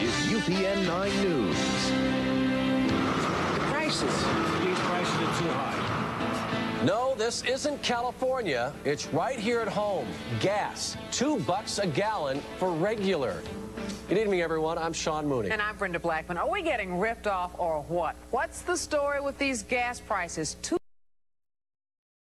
is UPN 9 News. The prices. These prices are too high. No, this isn't California. It's right here at home. Gas, $2 a gallon for regular. Good evening, everyone. I'm Sean Mooney. And I'm Brenda Blackmon. Are we getting ripped off or what? What's the story with these gas prices?